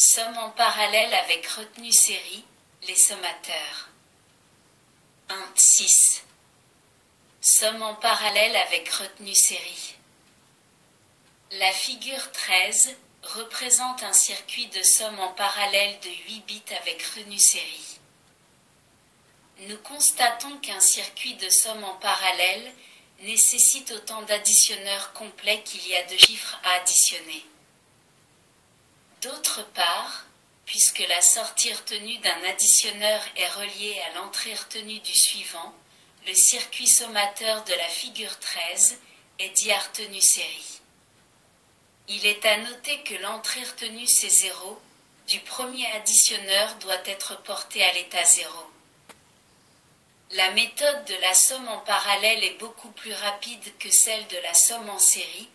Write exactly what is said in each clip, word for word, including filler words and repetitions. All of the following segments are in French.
Somme en parallèle avec Retenue Série, les sommateurs. un, six. Somme en parallèle avec Retenue Série. La figure treize représente un circuit de somme en parallèle de huit bits avec Retenue Série. Nous constatons qu'un circuit de somme en parallèle nécessite autant d'additionneurs complets qu'il y a de chiffres à additionner. D'autre part, puisque la sortie retenue d'un additionneur est reliée à l'entrée retenue du suivant, le circuit sommateur de la figure treize est dit à retenue série. Il est à noter que l'entrée retenue C zéro du premier additionneur doit être portée à l'état zéro. La méthode de la somme en parallèle est beaucoup plus rapide que celle de la somme en série,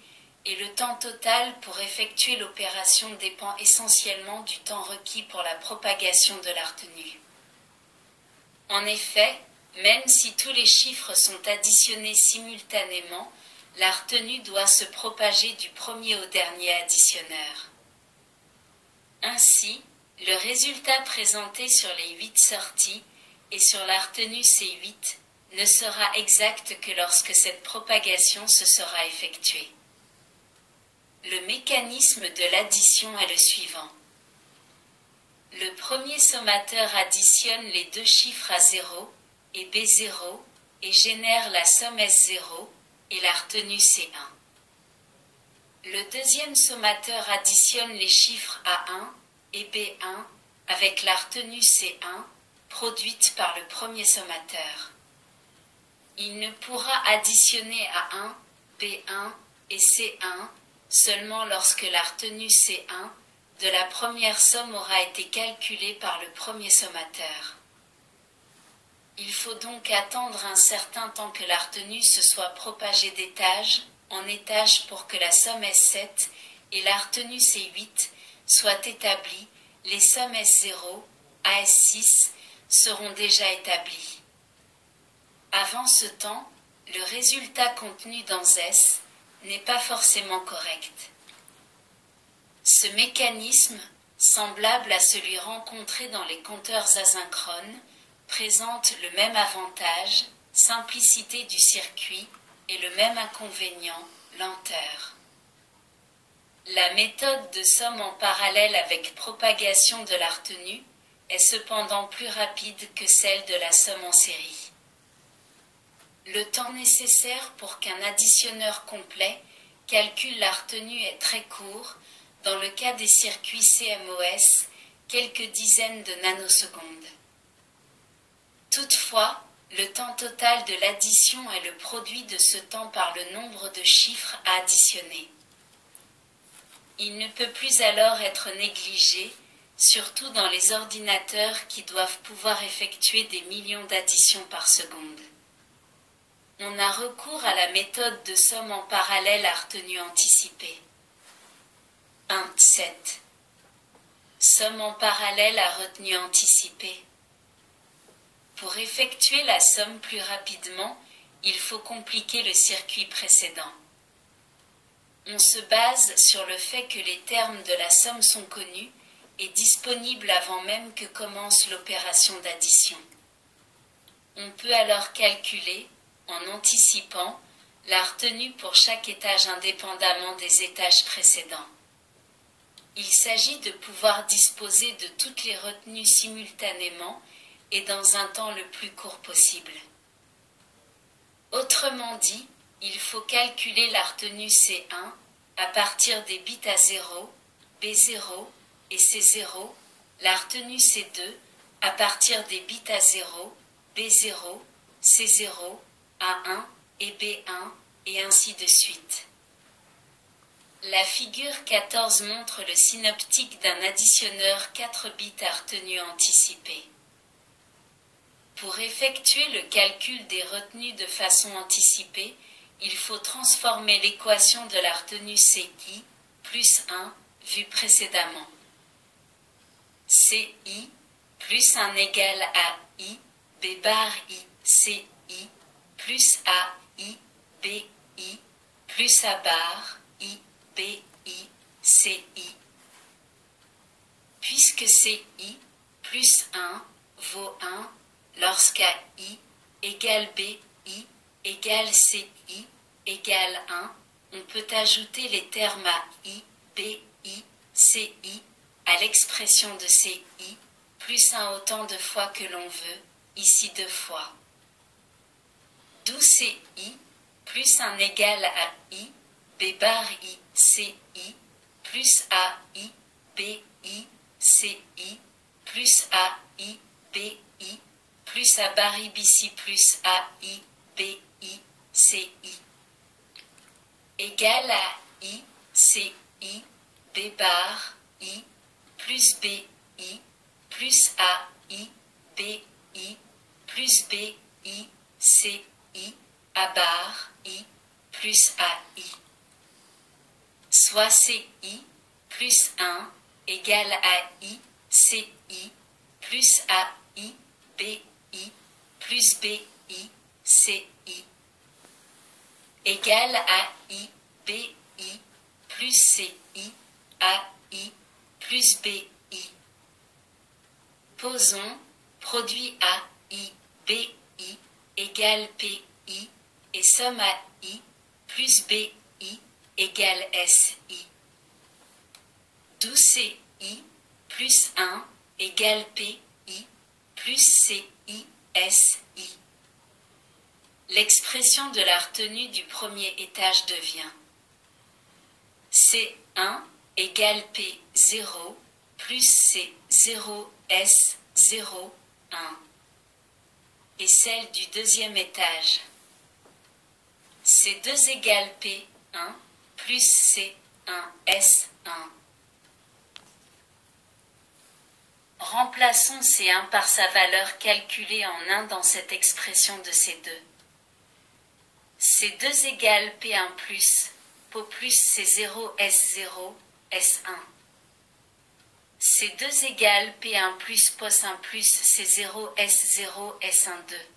et le temps total pour effectuer l'opération dépend essentiellement du temps requis pour la propagation de la retenue. En effet, même si tous les chiffres sont additionnés simultanément, la retenue doit se propager du premier au dernier additionneur. Ainsi, le résultat présenté sur les huit sorties et sur la retenue C huit ne sera exact que lorsque cette propagation se sera effectuée. Le mécanisme de l'addition est le suivant. Le premier sommateur additionne les deux chiffres A zéro et B zéro et génère la somme S zéro et la retenue C un. Le deuxième sommateur additionne les chiffres A un et B un avec la retenue C un produite par le premier sommateur. Il ne pourra additionner A un, B un et C un seulement lorsque la retenue C un de la première somme aura été calculée par le premier sommateur. Il faut donc attendre un certain temps que la retenue se soit propagée d'étage en étage pour que la somme S sept et la retenue C huit soient établies. Les sommes S zéro à S six seront déjà établies. Avant ce temps, le résultat contenu dans S n'est pas forcément correct. Ce mécanisme, semblable à celui rencontré dans les compteurs asynchrones, présente le même avantage, simplicité du circuit, et le même inconvénient, lenteur. La méthode de somme en parallèle avec propagation de la retenue est cependant plus rapide que celle de la somme en série. Le temps nécessaire pour qu'un additionneur complet calcule la retenue est très court, dans le cas des circuits C M O S, quelques dizaines de nanosecondes. Toutefois, le temps total de l'addition est le produit de ce temps par le nombre de chiffres à additionner. Il ne peut plus alors être négligé, surtout dans les ordinateurs qui doivent pouvoir effectuer des millions d'additions par seconde. On a recours à la méthode de somme en parallèle à retenue anticipée. un, sept. Somme en parallèle à retenue anticipée. Pour effectuer la somme plus rapidement, il faut compliquer le circuit précédent. On se base sur le fait que les termes de la somme sont connus et disponibles avant même que commence l'opération d'addition. On peut alors calculer, en anticipant, la retenue pour chaque étage indépendamment des étages précédents. Il s'agit de pouvoir disposer de toutes les retenues simultanément et dans un temps le plus court possible. Autrement dit, il faut calculer la retenue C un à partir des bits A zéro, B zéro et C zéro, la retenue C deux à partir des bits A zéro, B zéro, C zéro, A un et B un, et ainsi de suite. La figure quatorze montre le synoptique d'un additionneur quatre bits à retenue anticipée. Pour effectuer le calcul des retenues de façon anticipée, il faut transformer l'équation de la retenue C I plus un vue précédemment. C I plus un égale à I, B bar I, C I plus A, I, B, I, plus A bar, I, B, I, C, I. puisque C I plus un vaut un lorsqu'A I égale B I égale C I égale un, on peut ajouter les termes A I, B I, C I à l'expression de C I plus un autant de fois que l'on veut, ici deux fois. D'où C I plus un égale A I, B bar I, C I plus A I, B I, C I plus A I, B I plus A bar I, B I plus A I, B I, C I égale à I, C I, B bar I plus B I plus A I, B I plus B I, C I, A bar I plus A I. Soit C I plus un égale A I, C I plus A I, B I plus B I, C I égale A I, B I plus C I, A I plus B I. Posons produit A I, B I égale P I et somme A I plus B I égale S I. D'où C I plus un égale P I plus C I, S I. L'expression de la retenue du premier étage devient C un égale P zéro plus C zéro, S zéro, un. Et celle du deuxième étage. C deux égale P un plus C un, S un. Remplaçons C un par sa valeur calculée en un dans cette expression de C deux. C deux égale P un plus, P O plus C zéro, S zéro, S un. C deux égale P un plus, P O S un plus, C zéro, S zéro, S un, deux.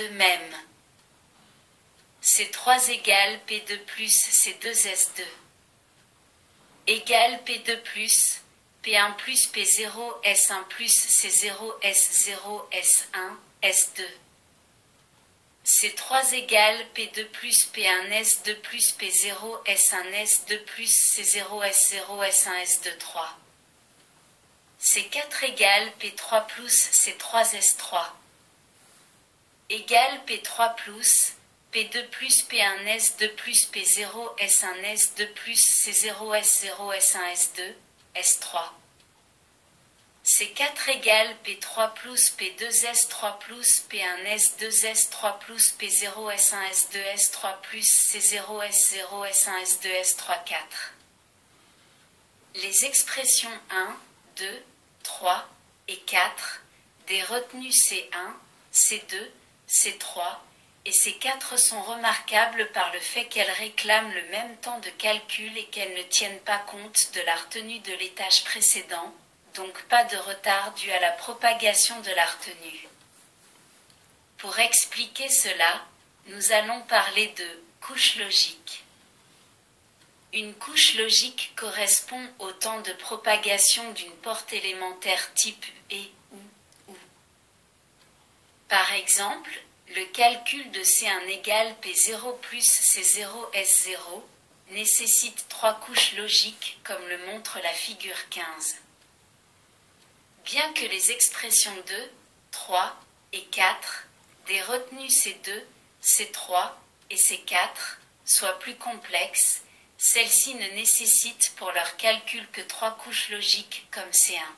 De même, C trois égale P deux plus, C deux, S deux. Égale P deux plus, P un plus, P zéro, S un plus, C zéro, S zéro, S un, S deux. C trois égale P deux plus P un S deux plus P zéro S un S deux plus C zéro S zéro S un S deux trois. C quatre égale P trois plus C trois S trois. Égale P trois plus P deux plus P un S deux plus P zéro S un S deux plus C zéro S zéro S un S deux S trois. C quatre égale P trois plus P deux S trois plus P un S deux S trois plus P zéro S un S deux S trois plus C zéro S zéro S un S deux S trois quatre. Les expressions un, deux, trois et quatre des retenues C un, C deux, C trois et C quatre sont remarquables par le fait qu'elles réclament le même temps de calcul et qu'elles ne tiennent pas compte de la retenue de l'étage précédent. Donc pas de retard dû à la propagation de la retenue. Pour expliquer cela, nous allons parler de couche logique. Une couche logique correspond au temps de propagation d'une porte élémentaire type et ou ou. Par exemple, le calcul de C un égale P zéro plus C zéro S zéro nécessite trois couches logiques comme le montre la figure quinze. Bien que les expressions deux, trois et quatre des retenues C deux, C trois et C quatre soient plus complexes, celles-ci ne nécessitent pour leur calcul que trois couches logiques comme C un.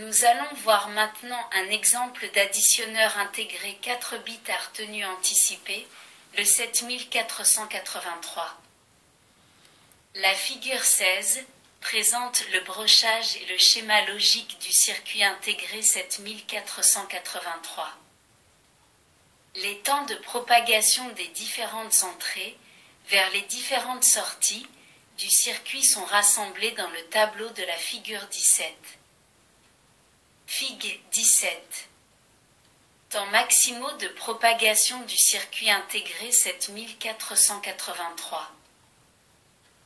Nous allons voir maintenant un exemple d'additionneur intégré quatre bits à retenue anticipée, le sept mille quatre cent quatre-vingt-trois. La figure seize présente le brochage et le schéma logique du circuit intégré sept mille quatre cent quatre-vingt-trois. Les temps de propagation des différentes entrées vers les différentes sorties du circuit sont rassemblés dans le tableau de la figure dix-sept. Fig dix-sept. Temps maximaux de propagation du circuit intégré sept mille quatre cent quatre-vingt-trois.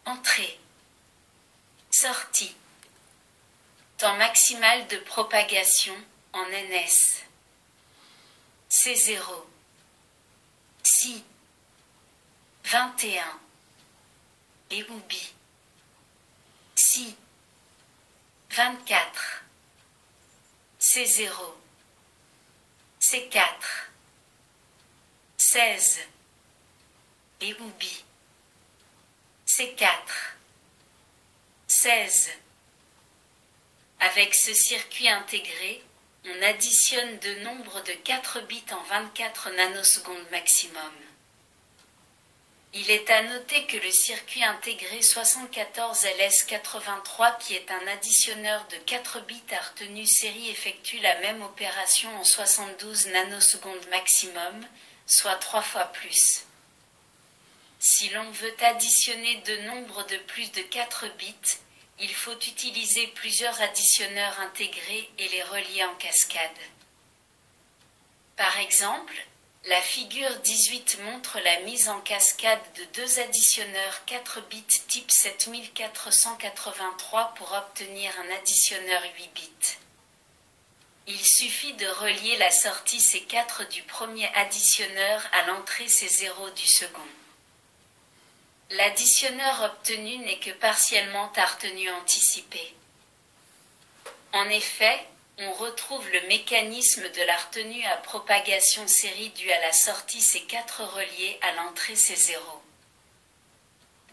Entrée. Sortie. Temps maximal de propagation en N S. C zéro. Si. vingt et un. Les Houbi. Si. vingt-quatre. C zéro. C quatre. seize. Les Houbi. C quatre. seize. Avec ce circuit intégré, on additionne deux nombres de quatre bits en vingt-quatre nanosecondes maximum. Il est à noter que le circuit intégré soixante-quatorze L S quatre-vingt-trois, qui est un additionneur de quatre bits à retenue série, effectue la même opération en soixante-douze nanosecondes maximum, soit trois fois plus. Si l'on veut additionner deux nombres de plus de quatre bits, il faut utiliser plusieurs additionneurs intégrés et les relier en cascade. Par exemple, la figure dix-huit montre la mise en cascade de deux additionneurs quatre bits type sept quatre huit trois pour obtenir un additionneur huit bits. Il suffit de relier la sortie C quatre du premier additionneur à l'entrée C zéro du second. L'additionneur obtenu n'est que partiellement à retenue anticipée. En effet, on retrouve le mécanisme de la retenue à propagation série due à la sortie C quatre reliée à l'entrée C zéro.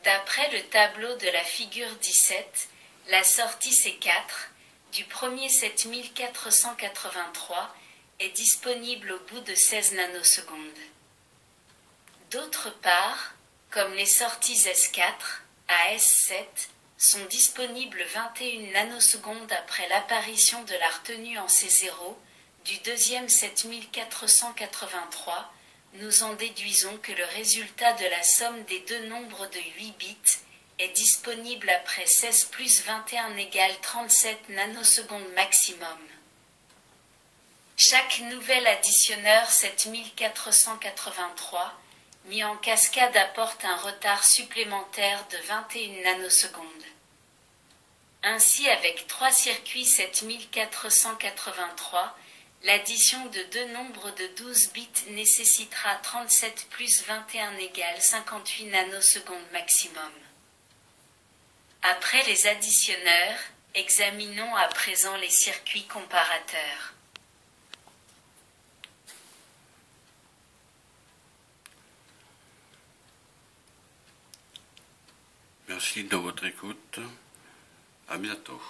D'après le tableau de la figure dix-sept, la sortie C quatre, du premier sept quatre huit trois, est disponible au bout de seize nanosecondes. D'autre part, comme les sorties S quatre à S sept sont disponibles vingt et une nanosecondes après l'apparition de la retenue en C zéro, du deuxième sept quatre huit trois, nous en déduisons que le résultat de la somme des deux nombres de huit bits est disponible après seize plus vingt et un égale trente-sept nanosecondes maximum. Chaque nouvel additionneur sept quatre huit trois mis en cascade apporte un retard supplémentaire de vingt et une nanosecondes. Ainsi, avec trois circuits sept quatre huit trois, l'addition de deux nombres de douze bits nécessitera trente-sept plus vingt et un égale cinquante-huit nanosecondes maximum. Après les additionneurs, examinons à présent les circuits comparateurs. Merci de votre écoute. À bientôt.